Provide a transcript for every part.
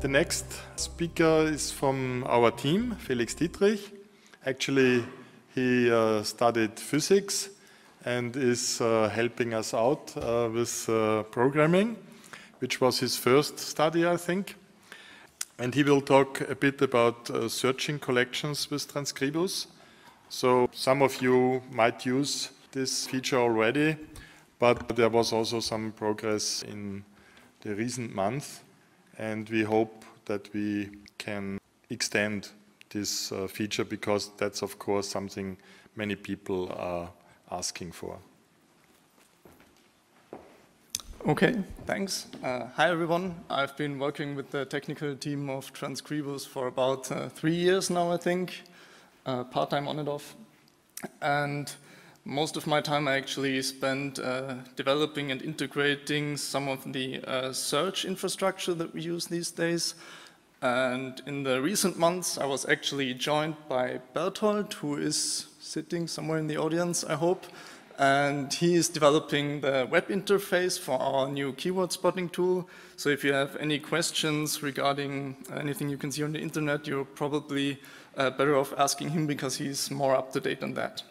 The next speaker is from our team, Felix Dietrich. Actually, he studied physics and is helping us out with programming, which was his first study, I think. And he will talk a bit about searching collections with Transkribus. So some of you might use this feature already, but there was also some progress in the recent months, and we hope that we can extend this feature, because that's of course something many people are asking for. Okay, thanks. Hi everyone. I've been working with the technical team of Transkribus for about 3 years now, I think, part-time on and off. And most of my time I actually spent developing and integrating some of the search infrastructure that we use these days. And in the recent months I was actually joined by Berthold, who is sitting somewhere in the audience, I hope. And he is developing the web interface for our new keyword spotting tool. So if you have any questions regarding anything you can see on the internet, you're probably better off asking him, because he's more up to date on that.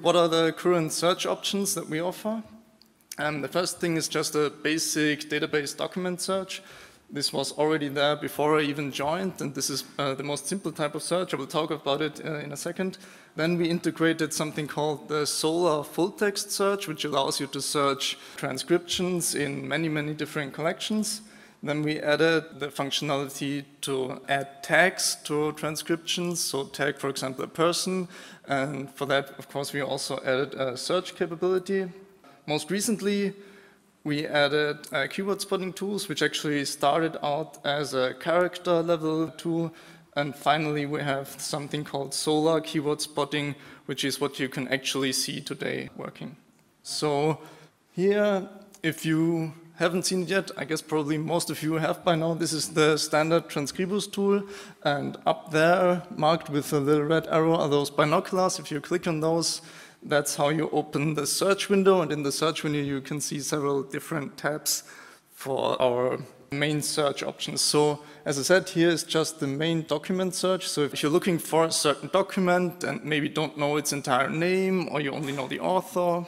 What are the current search options that we offer? The first thing is just a basic database document search. This was already there before I even joined, and this is the most simple type of search. I will talk about it in a second. Then we integrated something called the Solar full-text search, which allows you to search transcriptions in many, many different collections. Then we added the functionality to add tags to transcriptions, so tag, for example, a person. And for that, of course, we also added a search capability. Most recently, we added keyword spotting tools, which actually started out as a character level tool. And finally, we have something called Solar keyword spotting, which is what you can actually see today working. So here, if you haven't seen it yet, I guess probably most of you have by now, this is the standard Transkribus tool. And up there, marked with a little red arrow, are those binoculars. If you click on those, that's how you open the search window, and in the search window you can see several different tabs for our main search options. So, as I said, here is just the main document search. So if you're looking for a certain document and maybe don't know its entire name, or you only know the author,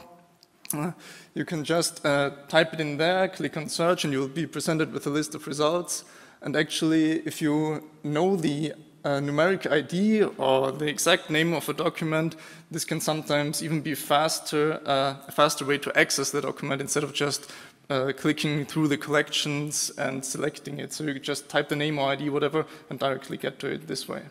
you can just type it in there, click on search, and you'll be presented with a list of results. And actually, if you know the numeric ID or the exact name of a document, this can sometimes even be faster, a faster way to access the document, instead of just clicking through the collections and selecting it. So you just type the name or ID, whatever, and directly get to it this way.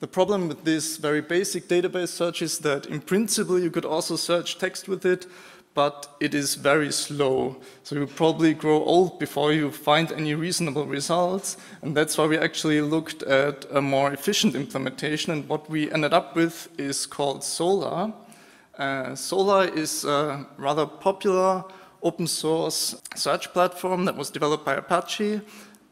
The problem with this very basic database search is that in principle you could also search text with it, but it is very slow. So you probably grow old before you find any reasonable results. And that's why we actually looked at a more efficient implementation. And what we ended up with is called Solar. Solar is a rather popular open source search platform that was developed by Apache.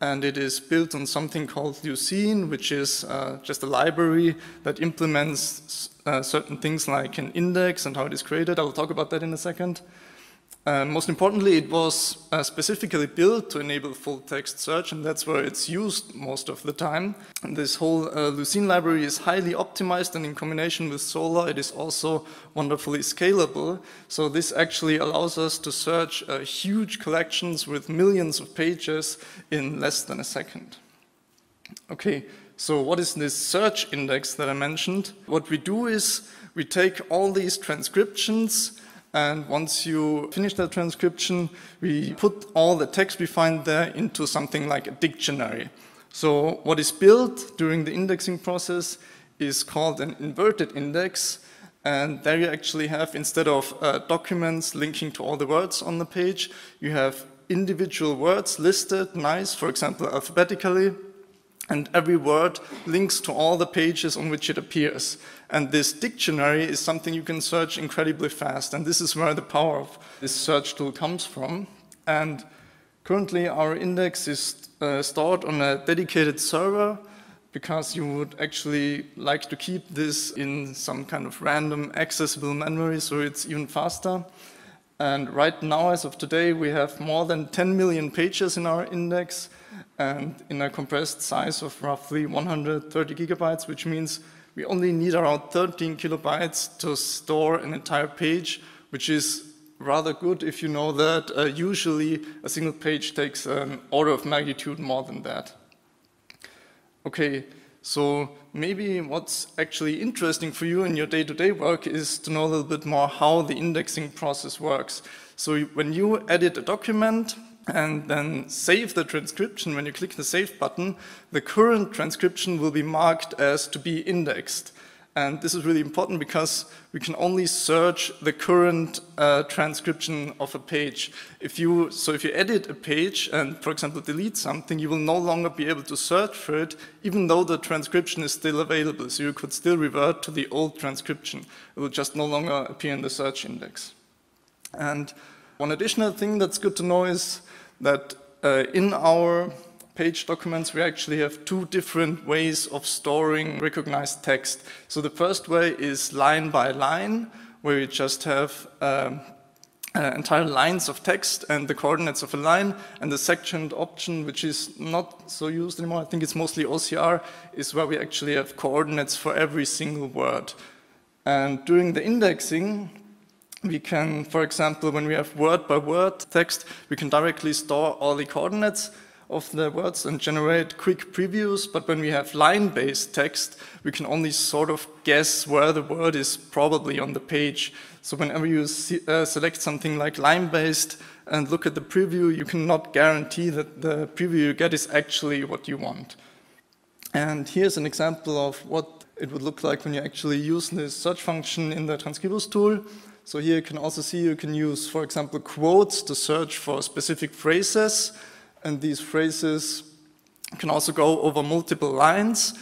And it is built on something called Lucene, which is just a library that implements certain things like an index and how it is created. I will talk about that in a second. Most importantly, it was specifically built to enable full-text search, and that's where it's used most of the time. And this whole Lucene library is highly optimized, and in combination with Solar, it is also wonderfully scalable. So this actually allows us to search huge collections with millions of pages in less than a second. Okay. So what is this search index that I mentioned? What we do is we take all these transcriptions, and once you finish that transcription, we put all the text we find there into something like a dictionary. So what is built during the indexing process is called an inverted index. And there you actually have, instead of documents linking to all the words on the page, you have individual words listed, nice, for example, alphabetically. And every word links to all the pages on which it appears. And this dictionary is something you can search incredibly fast. And this is where the power of this search tool comes from. And currently our index is stored on a dedicated server, because you would actually like to keep this in some kind of random accessible memory, so it's even faster. And right now, as of today, we have more than 10 million pages in our index and in a compressed size of roughly 130 gigabytes, which means we only need around 13 kilobytes to store an entire page, which is rather good if you know that usually a single page takes an order of magnitude more than that. Okay, so maybe what's actually interesting for you in your day-to-day work is to know a little bit more how the indexing process works. So when you edit a document and then save the transcription, when you click the save button, the current transcription will be marked as to be indexed. And this is really important because we can only search the current transcription of a page. So if you edit a page and, for example, delete something, you will no longer be able to search for it, even though the transcription is still available. So you could still revert to the old transcription. It will just no longer appear in the search index. And one additional thing that's good to know is that in our page documents, we actually have two different ways of storing recognized text. So the first way is line by line, where you just have entire lines of text and the coordinates of a line, and the sectioned option, which is not so used anymore, I think it's mostly OCR, is where we actually have coordinates for every single word. And during the indexing, we can, for example, when we have word by word text, we can directly store all the coordinates of the words and generate quick previews, but when we have line-based text, we can only sort of guess where the word is probably on the page. So whenever you select something like line-based and look at the preview, you cannot guarantee that the preview you get is actually what you want. And here's an example of what it would look like when you actually use this search function in the Transkribus tool. So here you can also see you can use, for example, quotes to search for specific phrases. And these phrases can also go over multiple lines,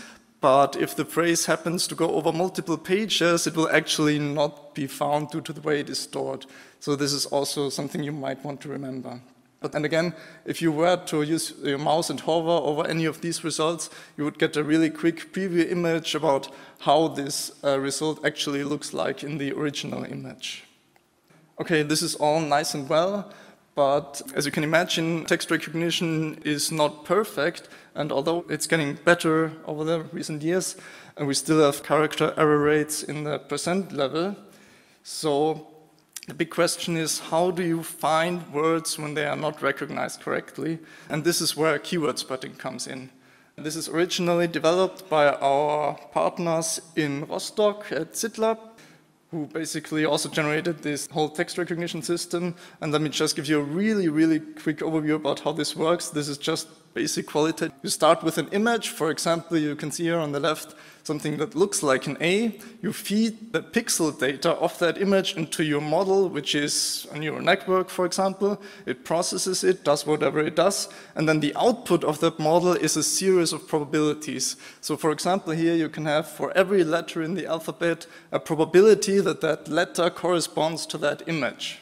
but if the phrase happens to go over multiple pages, it will actually not be found due to the way it is stored. So this is also something you might want to remember. And again, if you were to use your mouse and hover over any of these results, you would get a really quick preview image about how this result actually looks like in the original image. Okay, this is all nice and well. But as you can imagine, text recognition is not perfect, and although it's getting better over the recent years, and we still have character error rates in the percent level. So the big question is, how do you find words when they are not recognized correctly? And this is where keyword spotting comes in. And this is originally developed by our partners in Rostock at CITlab, who basically also generated this whole text recognition system. And let me just give you a really, really quick overview about how this works. This is just basic qualitative. You start with an image. For example, you can see here on the left something that looks like an A. You feed the pixel data of that image into your model, which is a neural network, for example. It processes it, does whatever it does, and then the output of that model is a series of probabilities. So for example, here you can have for every letter in the alphabet a probability that that letter corresponds to that image.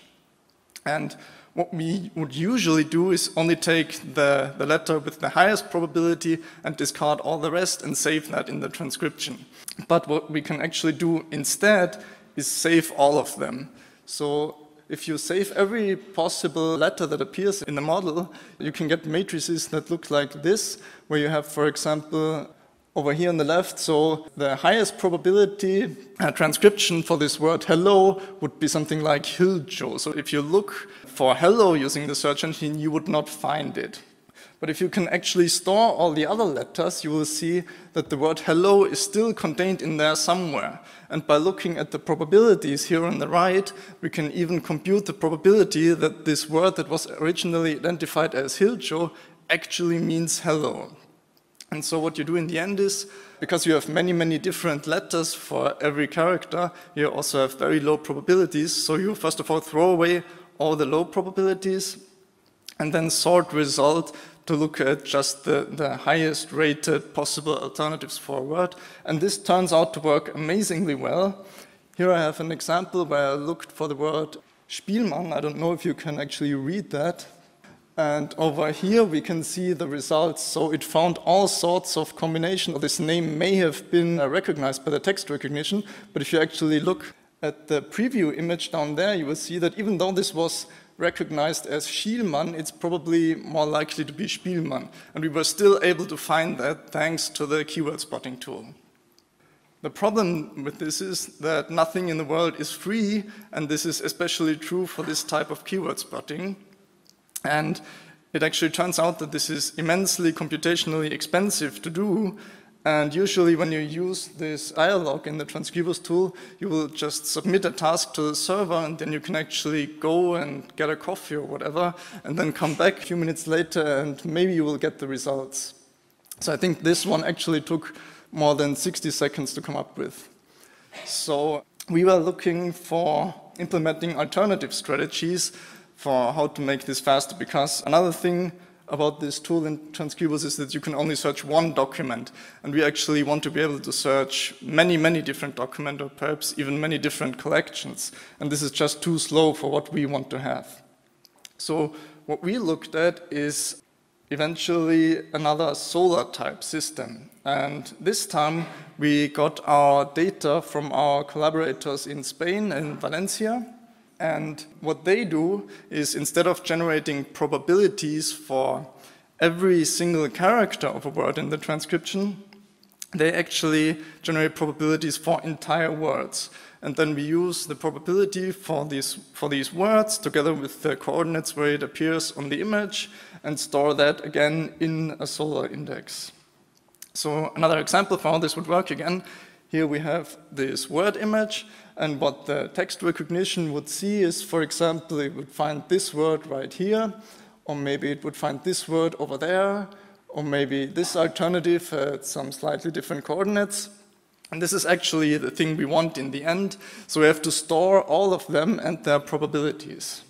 And what we would usually do is only take the letter with the highest probability and discard all the rest and save that in the transcription. But what we can actually do instead is save all of them. So if you save every possible letter that appears in the model, you can get matrices that look like this, where you have, for example, over here on the left, so the highest probability transcription for this word hello would be something like Hiljo. So if you look for hello using the search engine, you would not find it. But if you can actually store all the other letters, you will see that the word hello is still contained in there somewhere. And by looking at the probabilities here on the right, we can even compute the probability that this word that was originally identified as Hiljo actually means hello. And so what you do in the end is, because you have many, many different letters for every character, you also have very low probabilities. So you first of all throw away all the low probabilities and then sort result to look at just the highest rated possible alternatives for a word. And this turns out to work amazingly well. Here I have an example where I looked for the word Spielmann. I don't know if you can actually read that. And over here, we can see the results. So it found all sorts of combinations. This name may have been recognized by the text recognition, but if you actually look At the preview image down there, you will see that even though this was recognized as Spielmann, it's probably more likely to be Spielmann. And we were still able to find that thanks to the keyword spotting tool. The problem with this is that nothing in the world is free, and this is especially true for this type of keyword spotting. And it actually turns out that this is immensely computationally expensive to do, and usually when you use this ILOG in the Transkribus tool, you will just submit a task to the server, and then you can actually go and get a coffee or whatever, and then come back a few minutes later, and maybe you will get the results. So I think this one actually took more than 60 seconds to come up with. So we were looking for implementing alternative strategies for how to make this faster, because another thing about this tool in Transkribus is that you can only search one document, and we actually want to be able to search many, many different documents, or perhaps even many different collections, and this is just too slow for what we want to have. So what we looked at is eventually another Solar type system, and this time we got our data from our collaborators in Spain, in Valencia. And what they do is, instead of generating probabilities for every single character of a word in the transcription, they actually generate probabilities for entire words. And then we use the probability for these words together with the coordinates where it appears on the image, and store that again in a Solar index. So another example for how this would work again. Here we have this word image, and what the text recognition would see is, for example, it would find this word right here, or maybe it would find this word over there, or maybe this alternative at some slightly different coordinates. And this is actually the thing we want in the end, so we have to store all of them and their probabilities.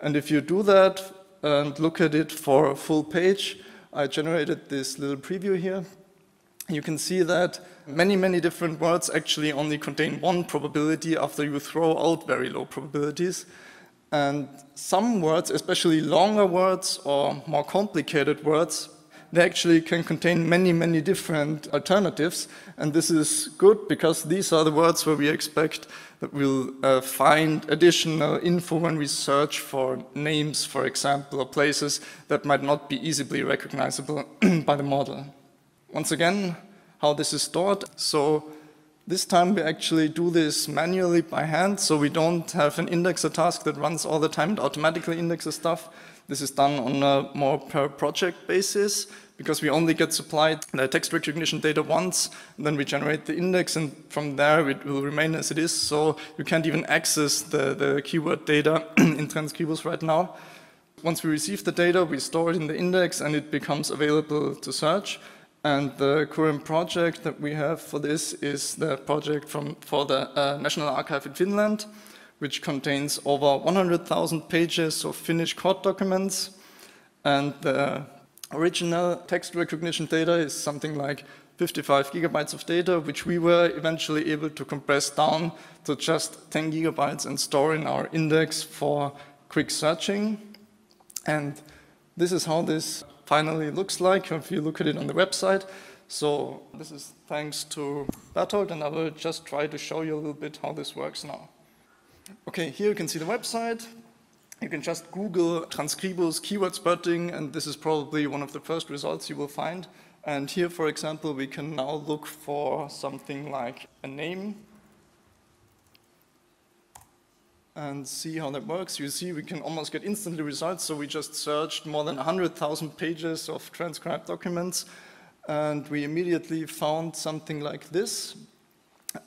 And if you do that and look at it for a full page, I generated this little preview here. You can see that many, many different words actually only contain one probability after you throw out very low probabilities. And some words, especially longer words or more complicated words, they actually can contain many, many different alternatives. And this is good because these are the words where we expect that we'll find additional info when we search for names, for example, or places that might not be easily recognizable by the model. Once again, how this is stored. So this time we actually do this manually by hand, so we don't have an indexer task that runs all the time and automatically indexes stuff. This is done on a more per project basis, because we only get supplied the text recognition data once, and then we generate the index, and from there it will remain as it is, so you can't even access the keyword data in Transkribus right now. Once we receive the data, we store it in the index, and it becomes available to search. And the current project that we have for this is the project for the National Archive in Finland, which contains over 100,000 pages of Finnish court documents. And the original text recognition data is something like 55 gigabytes of data, which we were eventually able to compress down to just 10 gigabytes and store in our index for quick searching. And this is how this finally looks like if you look at it on the website. So this is thanks to Berthold, and I will just try to show you a little bit how this works now. Okay, here you can see the website. You can just Google Transkribus keyword spotting, and this is probably one of the first results you will find. And here, for example, we can now look for something like a name and see how that works. You see, we can almost get instantly results, so we just searched more than 100,000 pages of transcribed documents, and we immediately found something like this.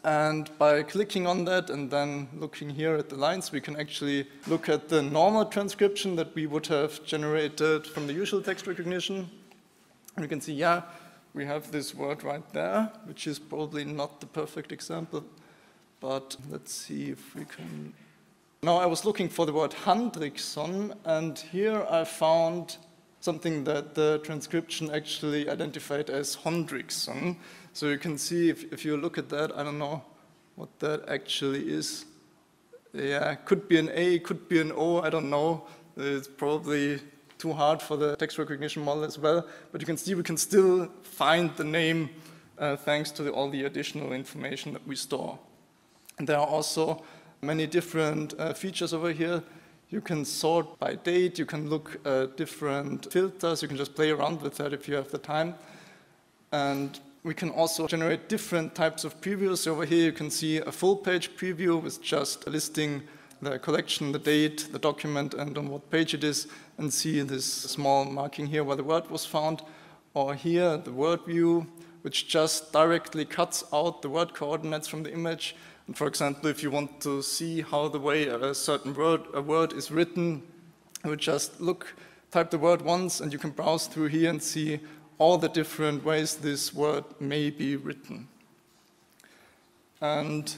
And by clicking on that and then looking here at the lines, we can actually look at the normal transcription that we would have generated from the usual text recognition. And we can see, yeah, we have this word right there, which is probably not the perfect example, but let's see if we can. Now I was looking for the word Hondrikson, and here I found something that the transcription actually identified as Hondrikson. So you can see, if you look at that, I don't know what that actually is. Yeah, could be an A, could be an O, I don't know. It's probably too hard for the text recognition model as well. But you can see we can still find the name thanks to all the additional information that we store. And there are also many different features over here. You can sort by date, you can look at different filters, you can just play around with that if you have the time. And we can also generate different types of previews. So over here you can see a full page preview with just listing the collection, the date, the document, and on what page it is, and see this small marking here where the word was found. Or here, the word view, which just directly cuts out the word coordinates from the image. And for example, if you want to see how the way a certain word is written, you would just type the word once, and you can browse through here and see all the different ways this word may be written. And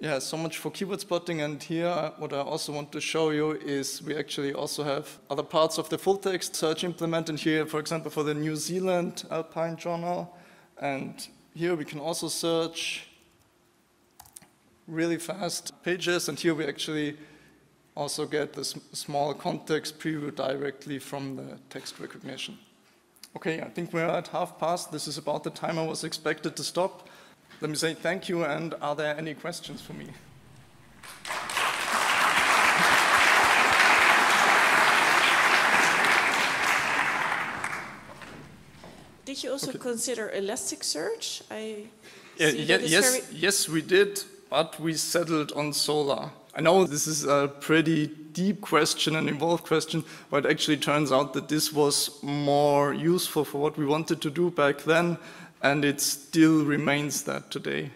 yeah, so much for keyword spotting. And here, what I also want to show you is we actually also have other parts of the full text search implemented here, for example, for the New Zealand Alpine Journal. And here we can also search really fast pages. And here we actually also get this small context preview directly from the text recognition. Okay, I think we're at 1:30. This is about the time I was expected to stop. Let me say thank you, and are there any questions for me? Did you also consider Elasticsearch? Yes, we did, but we settled on Solar. I know this is a pretty deep question, an involved question, but it actually turns out that this was more useful for what we wanted to do back then. And it still remains that today.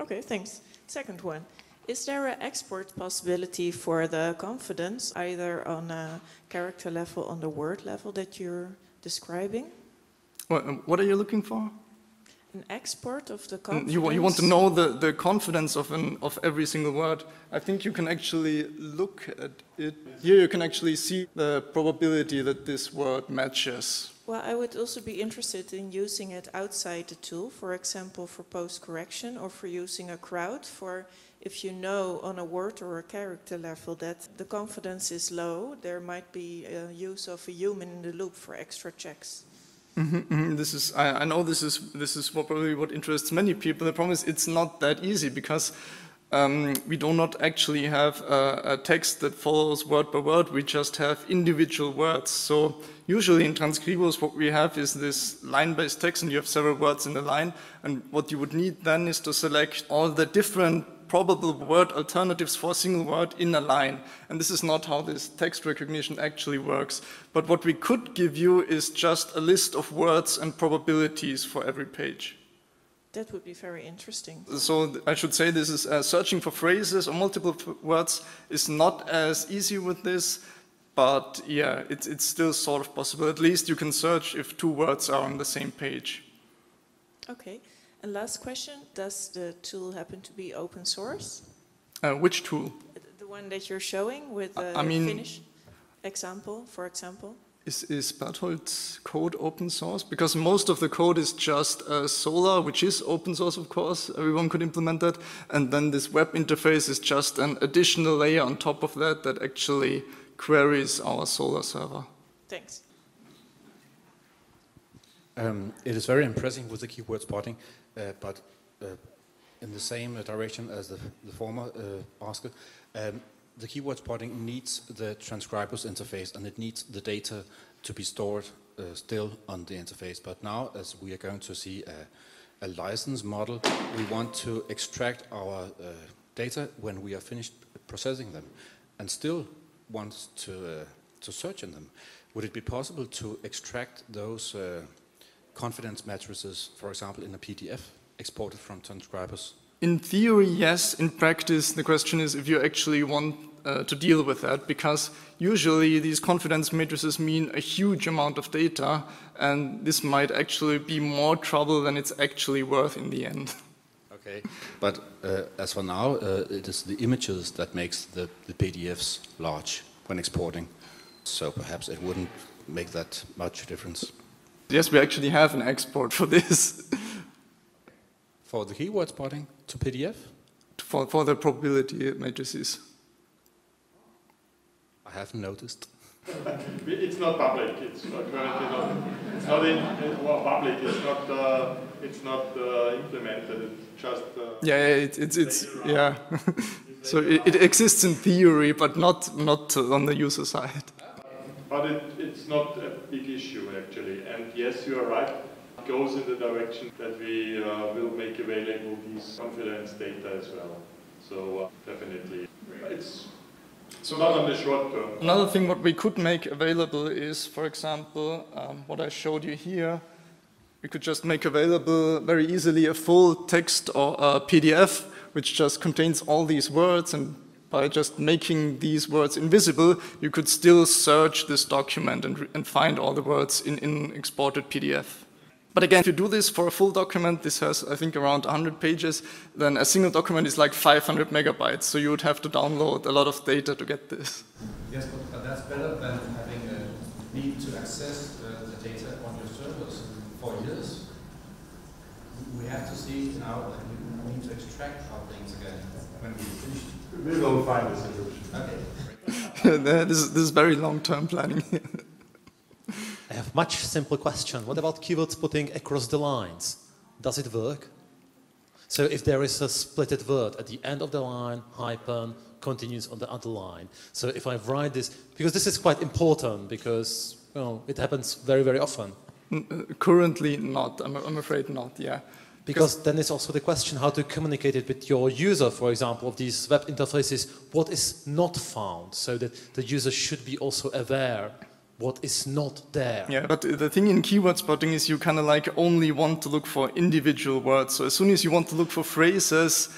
Okay, thanks. Second one. Is there an export possibility for the confidence, either on a character level, on the word level that you're describing? What are you looking for? An export of the confidence. You want to know the confidence of every single word. I think you can actually look at it. Here you can actually see the probability that this word matches. Well, I would also be interested in using it outside the tool, for example, for post-correction or for using a crowd, for if you know on a word or a character level that the confidence is low, there might be a use of a human in the loop for extra checks. I know this is probably what interests many people. The problem is it's not that easy because we do not actually have a text that follows word by word. We just have individual words. So usually in Transkribus what we have is this line-based text and you have several words in the line, and what you would need then is to select all the different probable word alternatives for a single word in a line. And this is not how this text recognition actually works. But what we could give you is just a list of words and probabilities for every page. That would be very interesting. So I should say this is searching for phrases or multiple words is not as easy with this. But yeah, it's still sort of possible. At least you can search if two words are on the same page. Okay. And last question, does the tool happen to be open source? Which tool? The one that you're showing with the Finnish example, for example. Is Berthold's code open source? Because most of the code is just Solar, which is open source, of course. Everyone could implement that. And then this web interface is just an additional layer on top of that that actually queries our Solar server. Thanks. It is very impressive with the keyword spotting, but in the same direction as the former asker, the keyword spotting needs the Transkribus interface, and it needs the data to be stored still on the interface. But now, as we are going to see a license model, we want to extract our data when we are finished processing them, and still want to search in them. Would it be possible to extract those confidence matrices, for example, in a PDF exported from Transkribus? In theory, yes. In practice, the question is if you actually want to deal with that, because usually these confidence matrices mean a huge amount of data, and this might actually be more trouble than it's actually worth in the end. Okay, but as for now, it is the images that makes the PDFs large when exporting, so perhaps it wouldn't make that much difference. Yes, we actually have an export for this. For the keyword spotting to PDF? For the probability matrices. I haven't noticed. It's not public. It's not currently not. It's not in well, public. It's not implemented. It's just. Yeah. So it exists in theory, but not on the user side. But it's not a big issue, actually. And yes, you are right. It goes in the direction that we will make available these confidence data as well. So definitely. It's not on the short term. Another thing what we could make available is, for example, what I showed you here. We could just make available very easily a full text or a PDF which just contains all these words, and by just making these words invisible, you could still search this document and find all the words in exported PDF. But again, if you do this for a full document, this has, I think, around 100 pages, then a single document is like 500 megabytes, so you would have to download a lot of data to get this. Yes, but that's better than having a need to access the data on your servers for years. We have to see now that we need to extract our things again when we finish. We will find this solution. Okay. This is very long-term planning. I have a much simpler question. What about keywords putting across the lines? Does it work? So if there is a splitted word at the end of the line, hyphen, continues on the other line. So if I write this, because this is quite important, because it happens very, very often. Currently not, I'm afraid not, yeah. Because then it's also the question how to communicate it with your user, for example, of these web interfaces, what is not found, so that the user should be also aware what is not there. Yeah, but the thing in keyword spotting is you kind of like only want to look for individual words. So as soon as you want to look for phrases,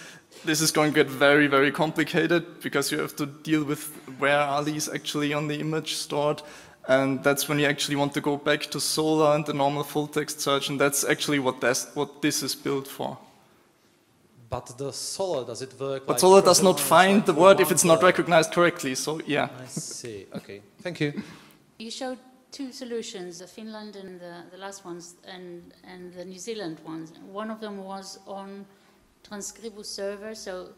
this is going to get very, very complicated, because you have to deal with where are these actually on the image stored. And that's when you actually want to go back to Solar and the normal full-text search, and that's actually what this is built for. But the Solar, does it work? But like Solar does not find the word if it's not recognized correctly, so yeah. I see, okay, thank you. You showed two solutions, the Finland and the last ones, and the New Zealand ones. One of them was on Transkribus server, so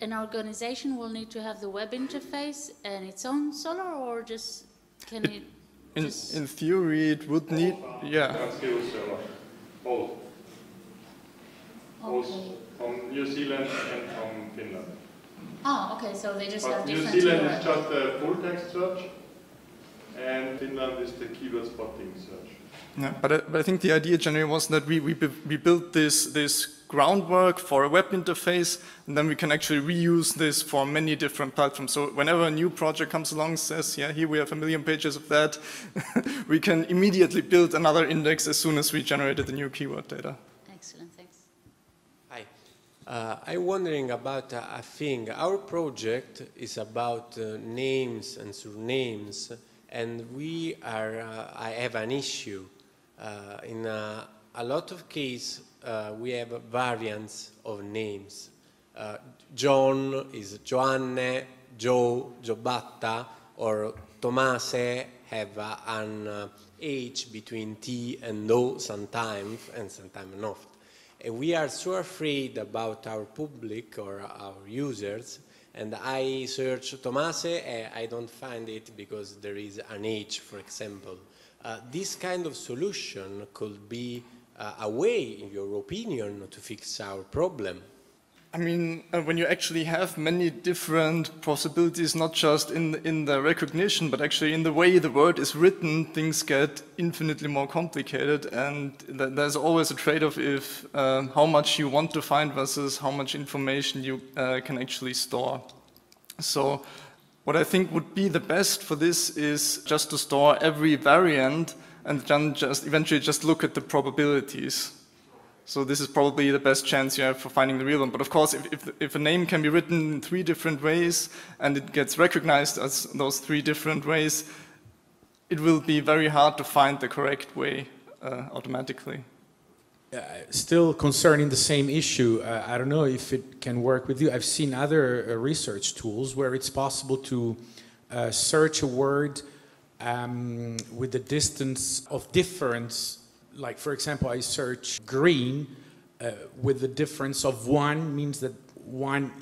an organization will need to have the web interface and its own Solar, or just... Can it, in theory, it would need, yeah. Both. Both from New Zealand and from Finland. Ah, okay, so they just have different... New Zealand is just a full-text search, and Finland is the keyword spotting search. Yeah, but I think the idea generally was that we built this groundwork for a web interface, and then we can actually reuse this for many different platforms. So whenever a new project comes along and says, yeah, here we have 1 million pages of that, we can immediately build another index as soon as we generated the new keyword data. Excellent, thanks. Hi. I'm wondering about a thing. Our project is about names and surnames, and we are, I have an issue. In a lot of cases, we have variants of names. John is Joanne, Joe, Giobatta, or Tomase have an H between T and O sometimes not. And we are so afraid about our public or our users, and I search Tomase, and I don't find it because there is an H, for example. This kind of solution could be a way, in your opinion, to fix our problem? I mean, when you actually have many different possibilities, not just in the recognition, but actually in the way the word is written, things get infinitely more complicated, and there's always a trade-off if how much you want to find versus how much information you can actually store. So what I think would be the best for this is just to store every variant and then just eventually just look at the probabilities. So this is probably the best chance you have for finding the real one. But of course, if a name can be written in 3 different ways and it gets recognized as those 3 different ways, it will be very hard to find the correct way automatically. Still concerning the same issue, I don't know if it can work with you. I've seen other research tools where it's possible to search a word with the distance of difference. Like, for example, I search green with the difference of 1, means that one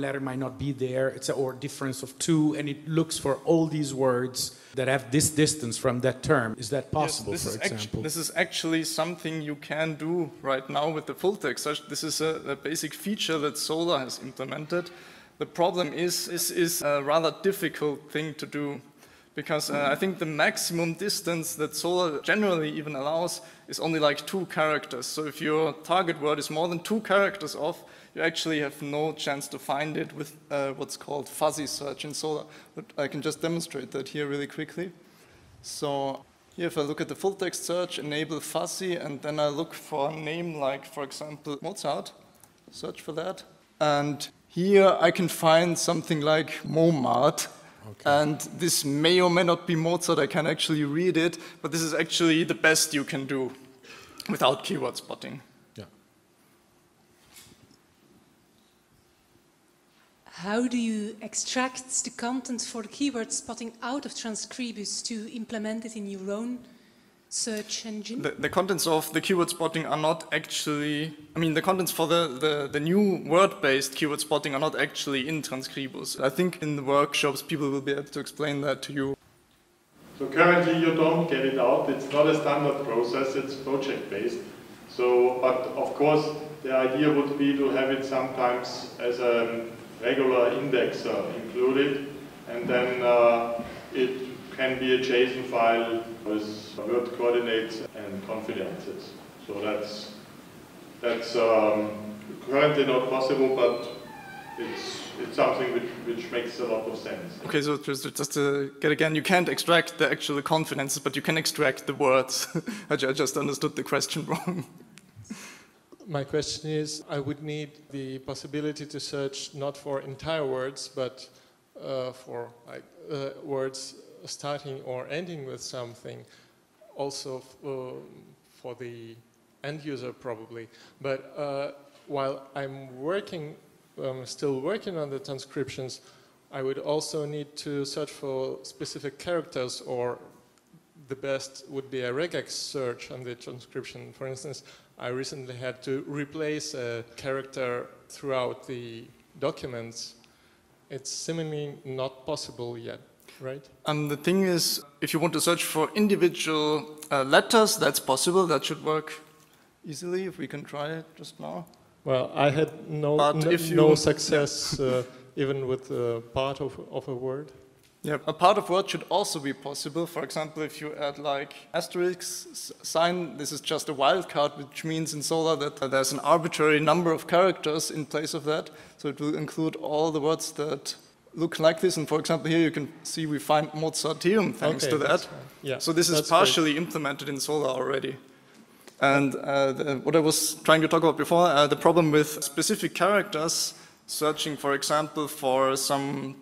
letter might not be there, or difference of 2, and it looks for all these words that have this distance from that term. Is that possible, yes, for example? This is actually something you can do right now with the full text search. This is a basic feature that Solar has implemented. The problem is a rather difficult thing to do, because I think the maximum distance that Solar generally even allows is only like 2 characters. So if your target word is more than 2 characters off, you actually have no chance to find it with what's called fuzzy search in Solar. But I can just demonstrate that here really quickly. So here if I look at the full text search, enable fuzzy, and then I look for a name like, for example, Mozart, search for that. And here I can find something like Momart. Okay. And this may or may not be Mozart, I can actually read it, but this is actually the best you can do without keyword spotting. Yeah. How do you extract the content for keyword spotting out of Transkribus to implement it in your own search engine? The contents of the keyword spotting are not actually, I mean, the contents for the new word-based keyword spotting are not actually in Transkribus. I think in the workshops people will be able to explain that to you. So currently you don't get it out. It's not a standard process, it's project-based. So, but of course the idea would be to have it sometimes as a regular indexer included, and then it can be a JSON file with word coordinates and confidences. So that's currently not possible, but it's something which makes a lot of sense. Okay, so just to get again, you can't extract the actual confidences, but you can extract the words. I just understood the question wrong. My question is, I would need the possibility to search not for entire words, but for like words starting or ending with something, also for the end user probably. But while I'm still working on the transcriptions, I would also need to search for specific characters, or the best would be a regex search on the transcription. For instance, I recently had to replace a character throughout the documents. It's seemingly not possible yet. Right. The thing is, if you want to search for individual letters, that's possible. That should work easily if we can try it just now. Well, I had no success even with part of a word. Yeah, a part of word should also be possible. For example, if you add like *sign, this is just a wildcard, which means in Solar that there's an arbitrary number of characters in place of that. So it will include all the words that look like this, and for example here you can see we find Mozarteum thanks to that. Yeah, so this is partially implemented in Solar already. And what I was trying to talk about before, the problem with specific characters searching, for example, for some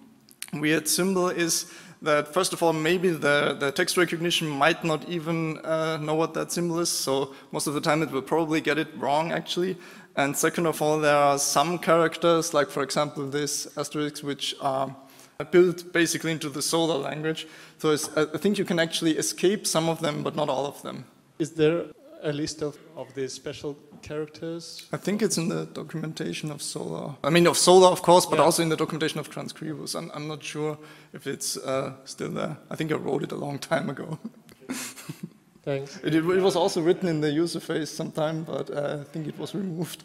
weird symbol is that, first of all, maybe the text recognition might not even know what that symbol is, so most of the time it will probably get it wrong actually. And second of all, there are some characters, like for example this *, which are built basically into the Solar language. So I think you can actually escape some of them, but not all of them. Is there a list of these special characters? I think it's in the documentation of Solar. I mean, of Solar, of course, but also in the documentation of Transkribus. I'm not sure if it's still there. I think I wrote it a long time ago. Thanks. It was also written in the user phase sometime, but I think it was removed.